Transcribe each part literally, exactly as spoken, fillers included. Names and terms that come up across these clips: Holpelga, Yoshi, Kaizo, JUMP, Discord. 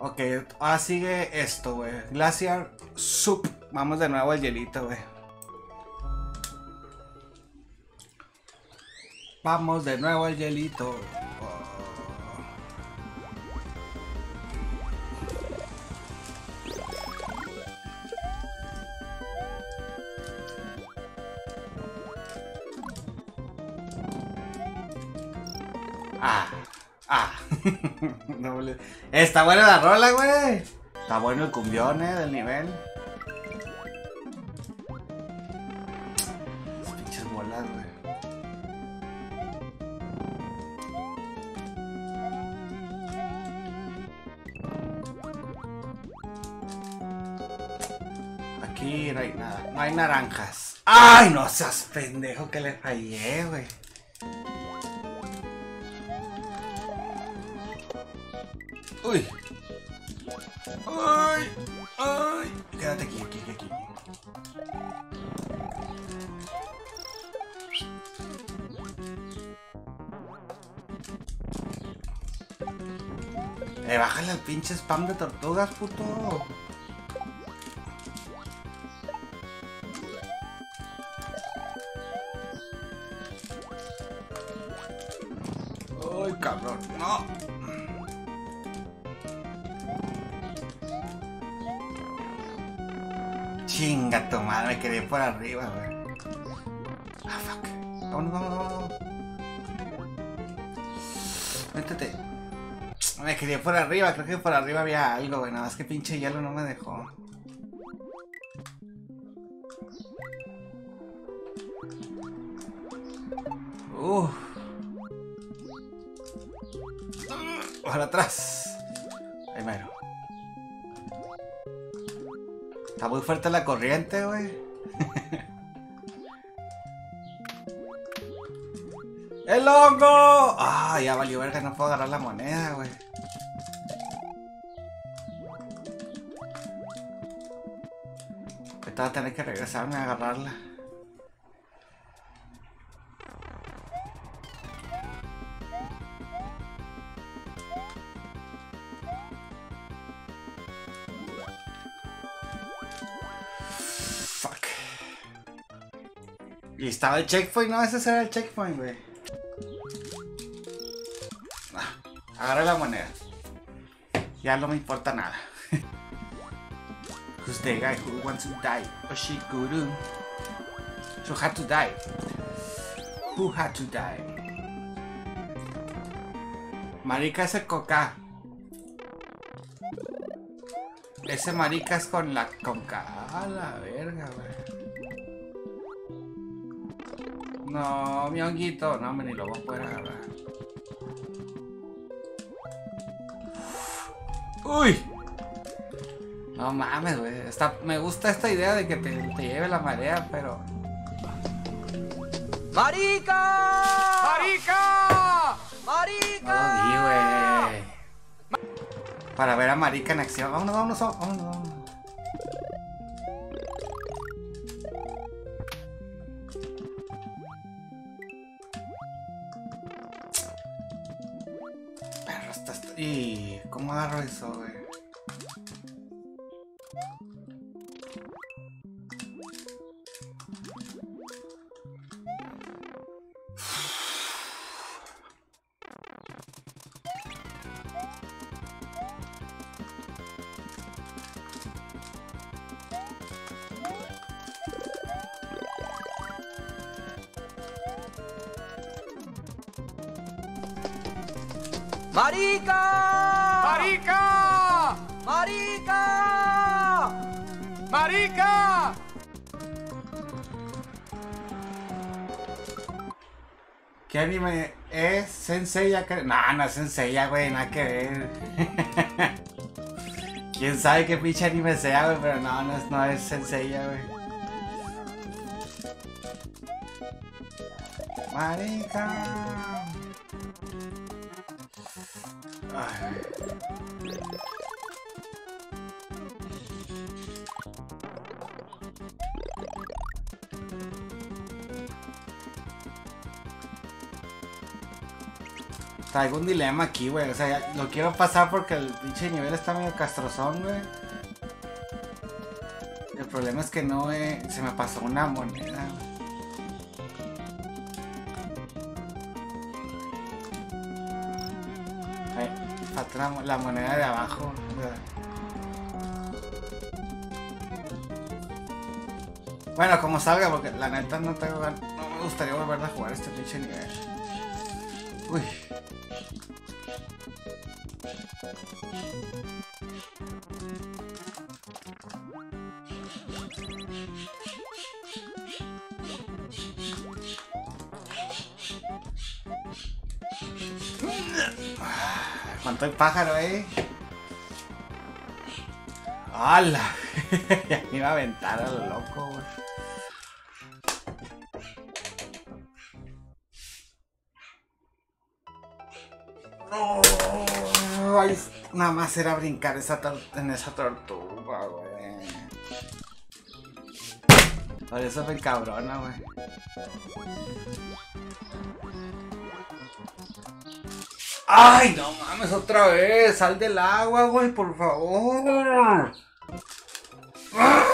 Ok, ahora sigue esto, güey. Glacier Soup. Vamos de nuevo al hielito, güey. Vamos de nuevo al hielito. Ah, ah. No, está buena la rola, güey. Está bueno el cumbión, eh, del nivel. Las pinches bolas, güey. Aquí no hay nada. No hay naranjas. Ay, no seas pendejo, que le fallé, güey. Uy. Ay, ay. Quédate aquí, aquí, aquí. Eh, bájale al pinche spam de tortugas, puto. Ay, cabrón, no. Chinga tu madre, me quedé por arriba, güey. Ah, fuck. Vámonos, vámonos, vámonos. Métete. Me quedé por arriba, creo que por arriba había algo, güey. Nada más que pinche hielo no me dejó. Uff. Para atrás. Ahí mero. Está muy fuerte la corriente, güey. ¡El hongo! ¡Ah, ya valió verga! No puedo agarrar la moneda, güey. Ahorita voy a tener que regresarme a agarrarla. Y estaba el checkpoint, no, ese era el checkpoint, güey. Ah, agarré la moneda. Ya no me importa nada. Who's the guy who wants to die? Oshiguru. Who had to die? Who had to die? Marica es el coca. Ese marica es con la conca. A la verga, güey. No, mi honguito, no, hombre, ni lo voy a poder agarrar. ¡Uy! No mames, güey. Me gusta esta idea de que te, te lleve la marea, pero... ¡Marica! ¡Marica! ¡Marica! No, güey. Para ver a Marica en acción. Vámonos, vámonos, vámonos, vámonos. Y ¿cómo agarro eso, güey? ¡Marica! ¡Marica! ¡Marica! ¡Marica! ¿Qué anime es? ¿Senseiya? No, no es Senseiya, güey, nada que ver. ¿Quién sabe qué pinche anime sea, güey? Pero no, no es, no es Senseiya, güey. ¡Marica! Ay. Traigo un dilema aquí, güey. O sea, lo quiero pasar porque el pinche nivel está medio castrozón, güey. El problema es que no, eh, se me pasó una moneda. Ay, falta la, la moneda de abajo, güey. Bueno, como salga, porque la neta no tengo ganas. No me gustaría volver a jugar este pinche nivel. Uy. ¿Cuánto el pájaro, eh? ¡Hala! Ya me iba a aventar a lo loco, güey. No, ay, nada más era brincar esa en esa tortuga, güey. Por eso fue cabrona, güey. Ay, no mames, otra vez. Sal del agua, güey, por favor. ¡Ah!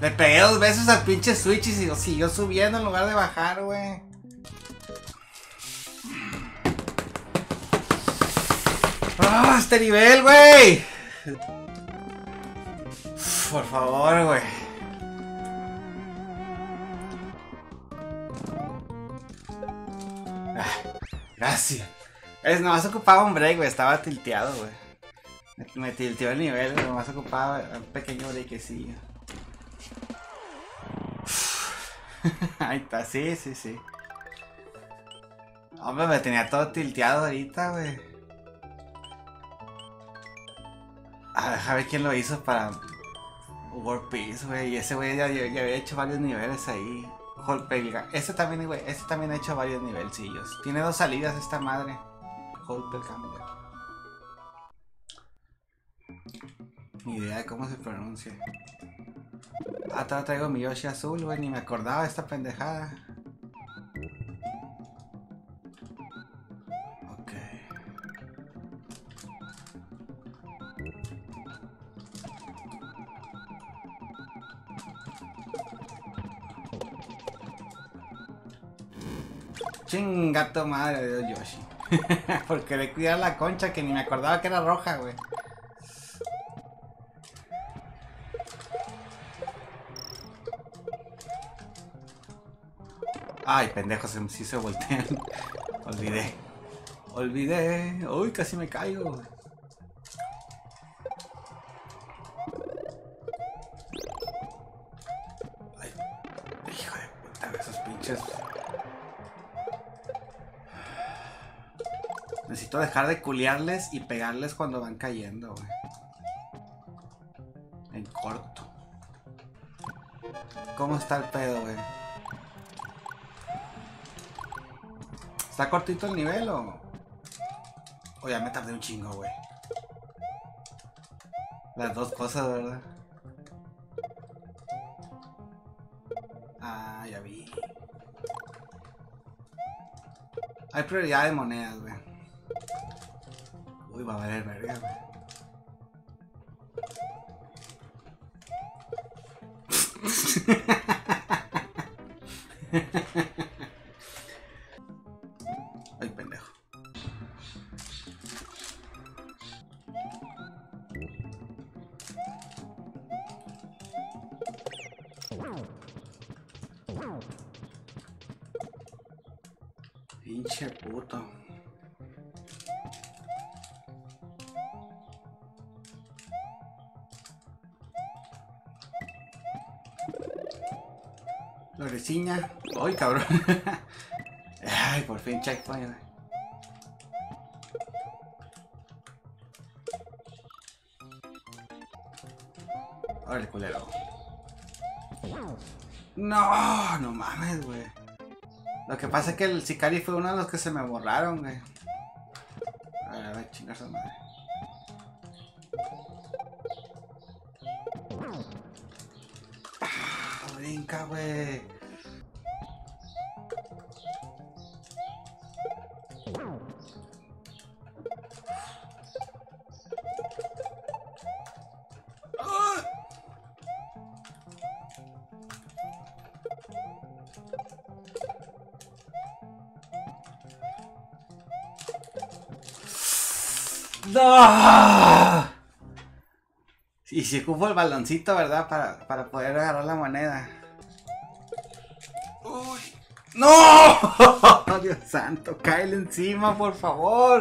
Le pegué dos veces al pinche Switch y siguió, siguió subiendo en lugar de bajar, güey. ¡Ah, este nivel, güey! Por favor, güey. Ah, gracias. Es, nomás ocupaba un break, güey. Estaba tilteado, güey. Me, me tilteó el nivel, nomás ocupaba un pequeño breakecillo. Ahí está, sí, sí, sí. Hombre, me tenía todo tilteado ahorita, güey. A ver, a ver quién lo hizo para World Peace, güey. Y ese güey ya, ya, ya había hecho varios niveles ahí. Holpelga. Este también, güey, este también ha hecho varios nivelcillos. Tiene dos salidas esta madre. Holpelga. Ni idea de cómo se pronuncia. Ah, todavía traigo mi Yoshi azul, güey, ni me acordaba de esta pendejada. Ok. Chingato madre de Yoshi. Porque de cuidar la concha que ni me acordaba que era roja, güey. Ay, pendejos, se, sí se voltean. Olvidé. Olvidé. Uy, casi me caigo. Ay, hijo de puta, esos pinches. Necesito dejar de culiarles y pegarles cuando van cayendo, güey. En corto. ¿Cómo está el pedo, güey? ¿Está cortito el nivel o...? O ya me tardé un chingo, güey. Las dos cosas, ¿verdad? Ah, ya vi. Hay prioridad de monedas, güey. Uy, va a valer verga, güey. Pinche puto. Florecilla. Ay, cabrón. Ay, por fin checkpoint, güey. Ahora el culero. No, no mames, güey. Lo que pasa es que el sicario fue uno de los que se me borraron, güey. A ver, a ver, chingar su madre. Ah, brinca, güey. ¡No! Y si ocupo el baloncito, ¿verdad? Para, para poder agarrar la moneda. ¡Uy! ¡No! Dios santo, cáele encima, por favor.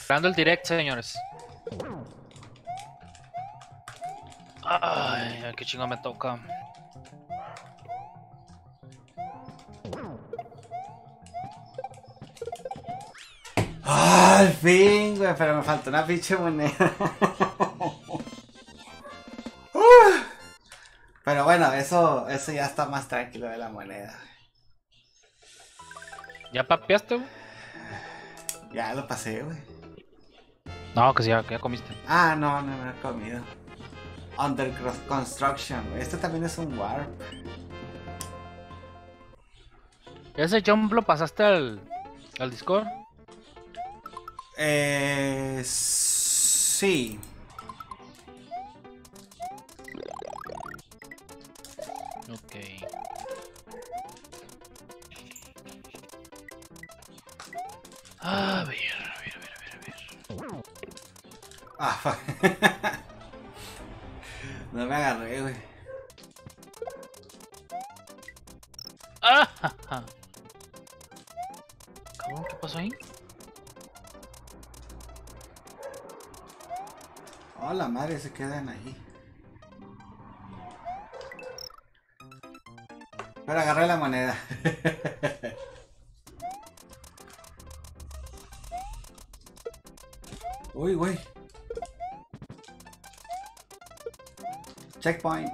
Esperando el directo, señores. Ay, qué chingo me toca. Al fin, güey, pero me faltó una pinche moneda. uh, pero bueno, eso, eso ya está más tranquilo de la moneda. ¿Ya papeaste, güey? Ya lo pasé, güey. No, que sí, ya, que ya comiste. Ah, no, no me he comido. Under construction, güey. Este también es un warp. ¿Ese jump lo pasaste al, al Discord? Eh... Sí. Ok. A ver, a ver, a ver, a ver, a ver. Ah, fuck. No me agarré, güey. Ah, ja, ja. ¿Cómo? ¿Qué pasó ahí? Oh, la madre, se quedan ahí. Pero agarré la moneda. Uy, güey. Checkpoint.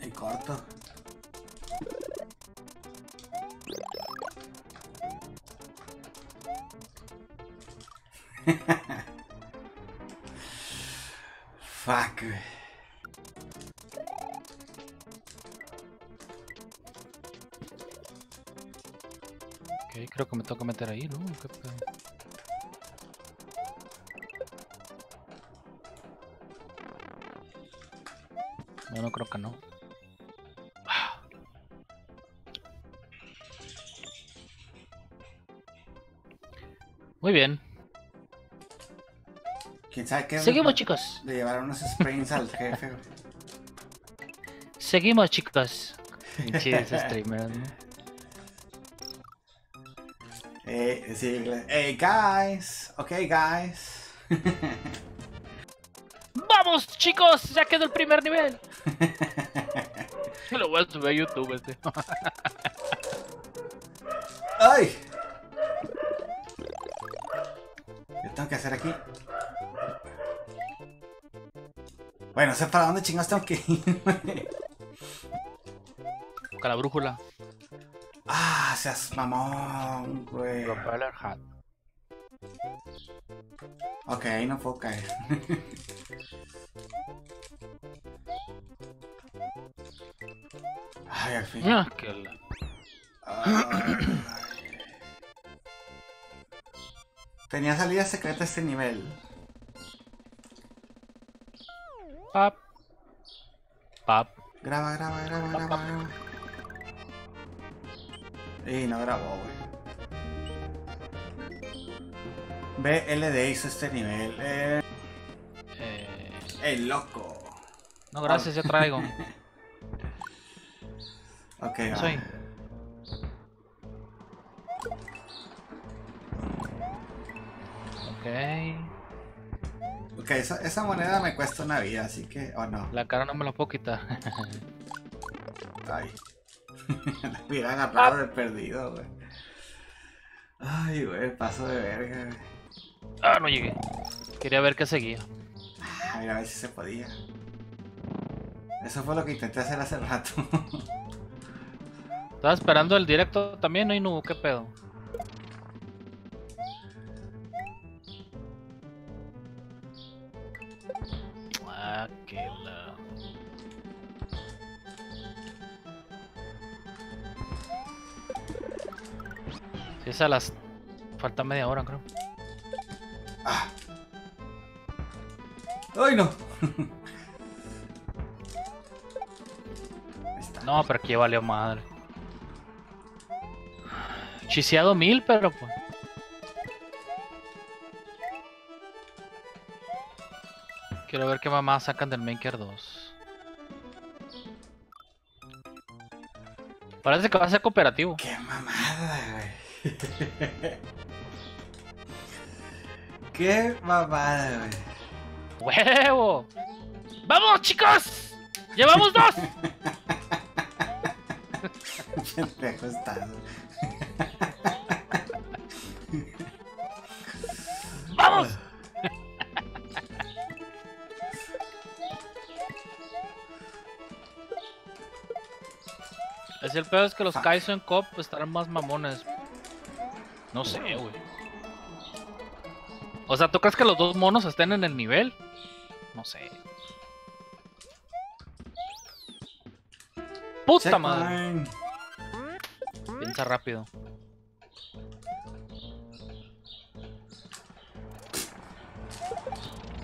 El corto. Fuck, güey. Ok, creo que me toca meter ahí, ¿no? ¿Qué pedo? No, no creo que no. Ah. Muy bien. ¿Quién sabe qué? Seguimos, chicos. Le llevaron unos sprints al jefe. Seguimos, chicos. Pinches streamers, ¿no? Eh, sí, hey, guys. Ok, guys. Vamos, chicos. Ya quedó el primer nivel. Lo voy a subir a YouTube este. ¡Ay! ¿Qué tengo que hacer aquí? Bueno, sé para dónde chingados tengo que ir. Busca la brújula. Ah, seas mamón, güey. Propeller hat. Ok, ahí no puedo caer. Ay, al fin. Ah, qué la... ah, tenía salida secreta este nivel. Pap. Pap. Graba, graba, graba, pap, graba, pap. graba. Y no grabó, güey. B L D hizo este nivel. Eh... Eh... El loco. No, gracias, oh. Yo traigo. Ok, va. Soy. Ok. Ok, esa, esa moneda me cuesta una vida, así que... ¿O oh, no? La cara no me la puedo quitar. Ay. La hubiera agarrado de perdido, güey. Ay, güey, paso de verga, güey. Ah, no llegué. Quería ver qué seguía. Ah, mira, a ver si se podía. Eso fue lo que intenté hacer hace rato. Estaba esperando el directo también, ¿no? Y no, ¿qué pedo? Ah, qué la... Si es a las... Falta media hora, creo. Ah. ¡Ay, no! No, pero aquí valió madre. Chiseado mil, pero pues. Quiero ver qué mamás sacan del Maker dos. Parece que va a ser cooperativo. ¡Qué mamada, güey! ¡Qué mamada, güey! ¡Huevo! ¡Vamos, chicos! ¡Llevamos dos! Pendejo estás. ¡Vamos! Es el peor, es que los Kaizo en Cop estarán más mamones. No sé, güey. O sea, ¿tú crees que los dos monos estén en el nivel? No sé. ¡Puta madre! Piensa rápido.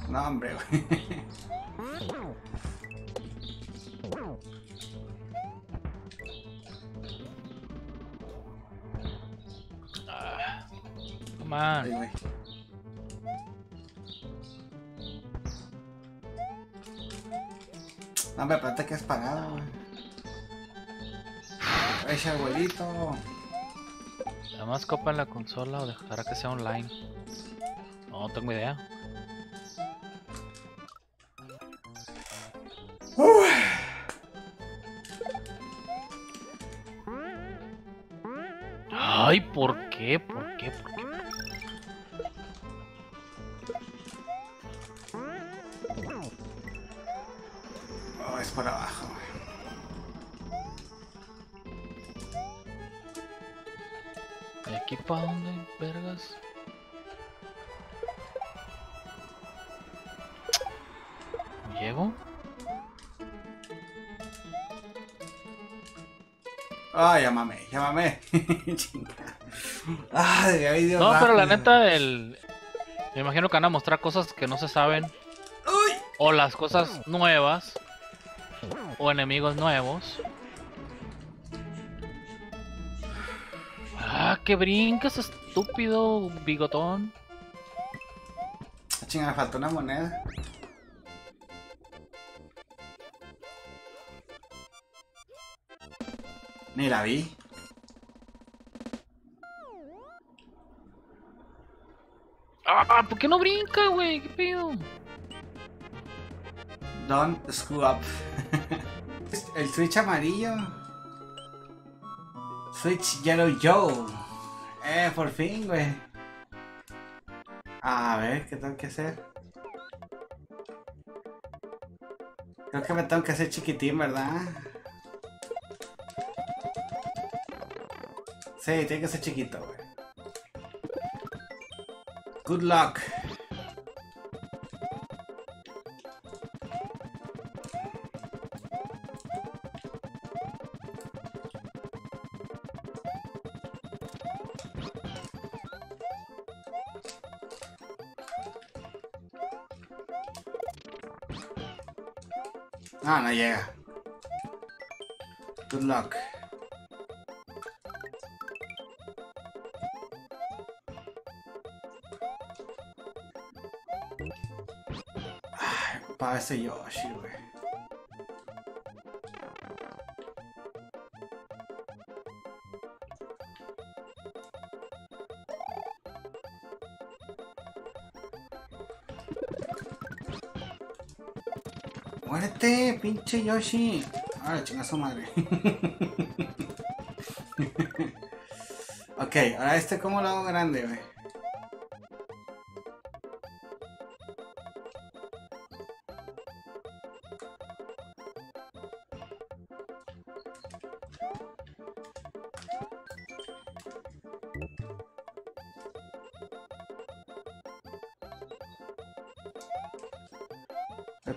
No, hombre, güey. Ah, come on. Ay, no, hombre, aparte que has pagado, güey. Ese abuelito. ¿Además copa en la consola o dejará que sea online? No, no tengo idea. Ay, ¿por qué? ¿Por qué? ¿Por qué? Oh, es por abajo. ¿De aquí para dónde, vergas? ¿Llego? Ah, llámame, llámame. Ah, de ahí Dios. No, rápido. Pero la neta, el... me imagino que van a mostrar cosas que no se saben. ¡Uy! O las cosas nuevas. O enemigos nuevos. Ah, que brincas, estúpido bigotón. Chinga, me faltó una moneda. Ni la vi. Ah, ¿por qué no brinca, güey? ¿Qué pedo? Don't screw up. El Switch amarillo. Switch Yellow Joe. Eh, por fin, güey. A ver, ¿qué tengo que hacer? Creo que me tengo que hacer chiquitín, ¿verdad? Sí, tiene que ser chiquito, güey. Good luck. No, no llega. Good luck. Para ese Yoshi, güey. Muérete, pinche Yoshi. Ahora chinga su madre. Ok, ahora este como lo hago grande, güey.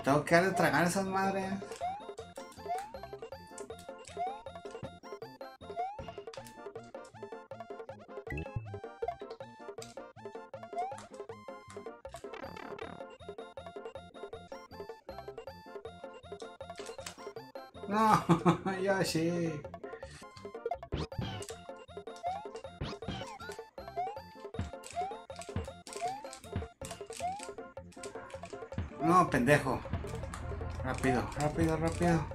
tengo que dar de tragar esas madres. No, Yoshi. No, pendejo. Rápido, rápido, rápido.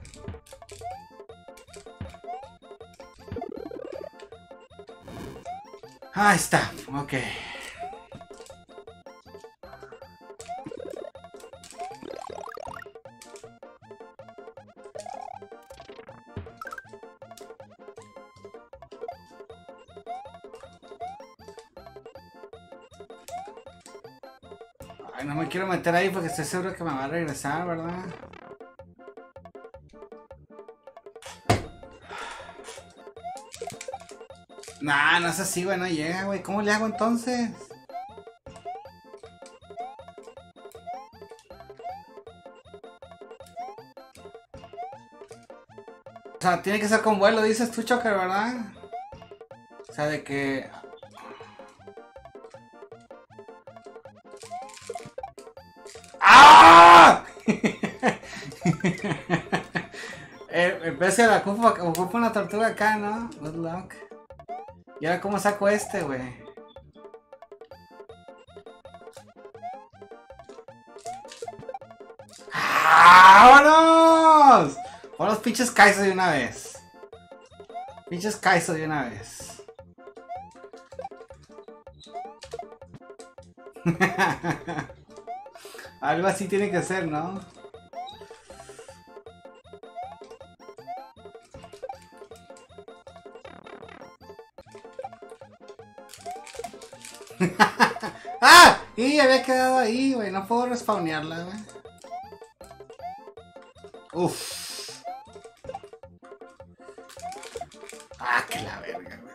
Ahí está, ok. Ay, no me quiero meter ahí porque estoy seguro que me va a regresar, ¿verdad? Nah, no es así, güey, no llega, güey. ¿Cómo le hago entonces? O sea, tiene que ser con vuelo, dices tú, Choker, ¿verdad? O sea, de que... En vez de la ocupo, ocupo una tortuga acá, ¿no? Good luck. ¿Y ahora cómo saco este, güey? ¡Vámonos! Pon los pinches Kaisos de una vez. Pinches Kaisos de una vez. Algo así tiene que ser, ¿no? ¡Ah! Y había quedado ahí, güey. No puedo respawnearla, güey. Uff. ¡Ah, que la verga, güey!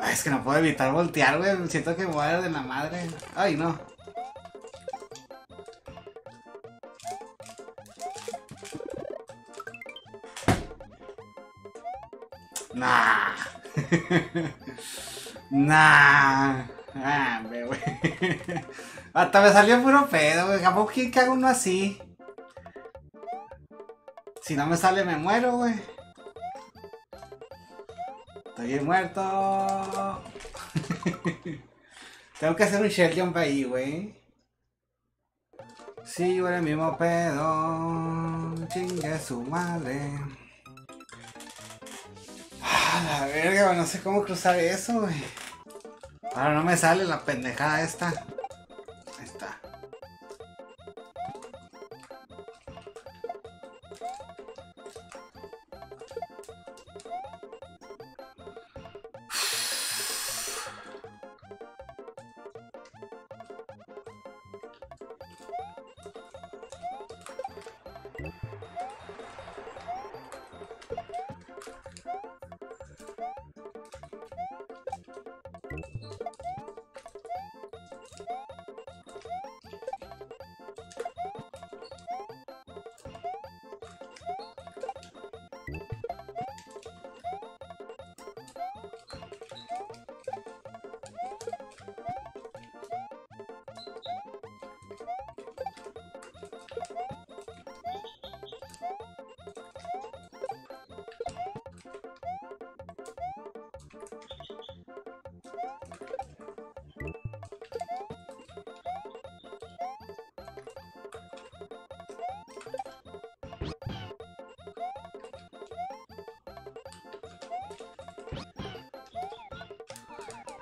Ay, es que no puedo evitar voltear, güey. Siento que me voy a dar de la madre. ¡Ay, no! Nah. Nah. Ah, güey. Hasta me salió puro pedo, güey. ¿Cómo que hago uno así? Si no me sale me muero, güey. Estoy bien muerto. Tengo que hacer un shell jump ahí, güey. Si yo era el mismo pedo. Chingue su madre. La verga, no sé cómo cruzar eso, güey. Ahora no me sale la pendejada esta. Ahí está.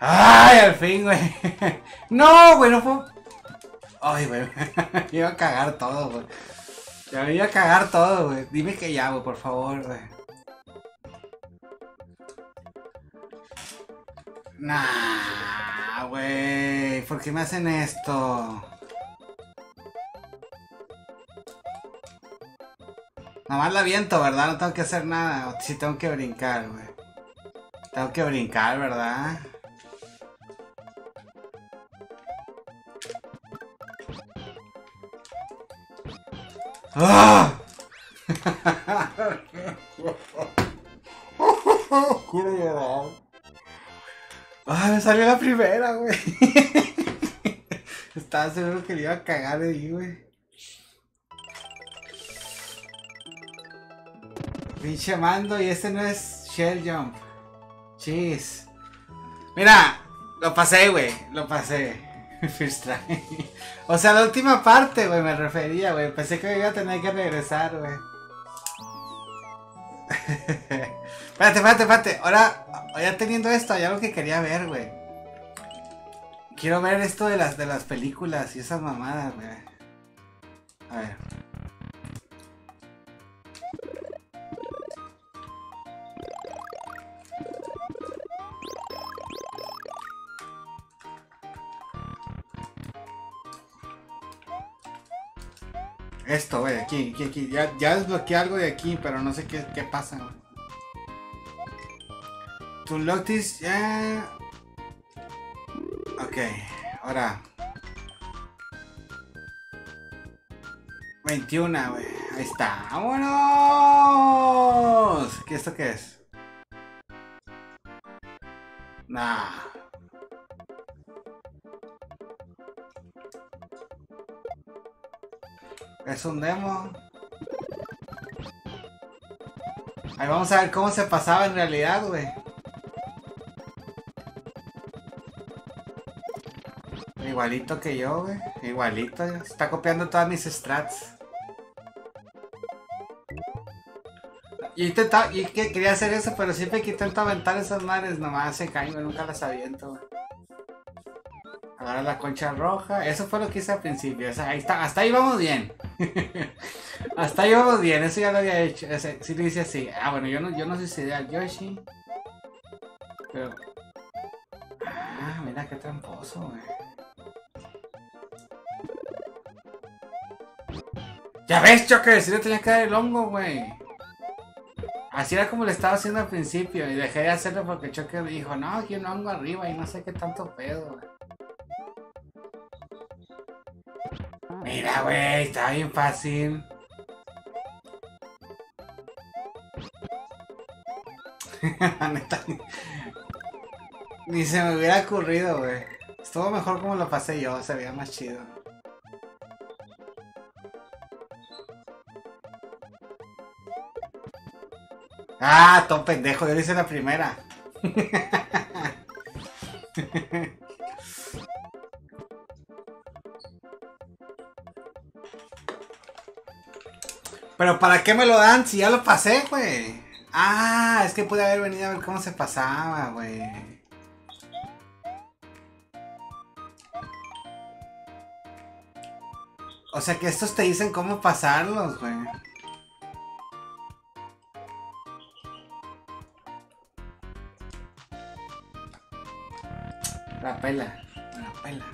¡Ay, al fin, güey! ¡No, güey! No fue... ¡Ay, güey! Me iba a cagar todo, güey. Ya me iba a cagar todo, güey. Dime que ya, güey, por favor, güey. Nah, güey. ¿Por qué me hacen esto? Nomás la viento, ¿verdad? No tengo que hacer nada. Sí tengo que brincar, güey. Tengo que brincar, ¿verdad? ¡Ah! ¡Ah! Me salió la primera, güey. Estaba seguro que le iba a cagar ahí, güey. Pinche mando, y este no es Shell Jump. Chis. Mira, lo pasé, güey. Lo pasé. First try. O sea, la última parte, güey, me refería, güey. Pensé que iba a tener que regresar, güey. Espérate, espérate, espérate. Ahora, ya teniendo esto, hay algo que quería ver, güey. Quiero ver esto de las, de las películas y esas mamadas, güey. A ver. Esto, güey, aquí, aquí, aquí. Ya, ya desbloqueé algo de aquí, pero no sé qué, qué pasa. To unlock this, ya. Ok, ahora. veintiuno, güey. Ahí está. ¡Vámonos! ¿Qué esto qué es? Nah. Es un demo. Ahí vamos a ver cómo se pasaba en realidad, güey. Igualito que yo, güey. Igualito. Está copiando todas mis strats. Yo intentaba, yo que quería hacer eso, pero siempre que intento aventar esas madres, nomás se caen, nunca las aviento, güey. Ahora la concha roja. Eso fue lo que hice al principio. O sea, ahí está. Hasta ahí vamos bien. Hasta ahí vamos bien. Eso ya lo había hecho. O sea, sí lo hice así. Ah, bueno, yo no, yo no suicidé al Yoshi. Pero... ah, mira qué tramposo, güey. Ya ves, Choker. Si no tenía que dar el hongo, güey. Así era como lo estaba haciendo al principio. Y dejé de hacerlo porque Choker dijo, no, aquí un hongo arriba y no sé qué tanto pedo, güey. Mira, güey, está bien fácil. Ni se me hubiera ocurrido, güey. Estuvo mejor como lo pasé yo, se veía más chido. Ah, todo pendejo, yo lo hice la primera. Pero ¿para qué me lo dan si ya lo pasé, güey? Ah, es que pude haber venido a ver cómo se pasaba, güey. O sea que estos te dicen cómo pasarlos, güey. La pela, la pela.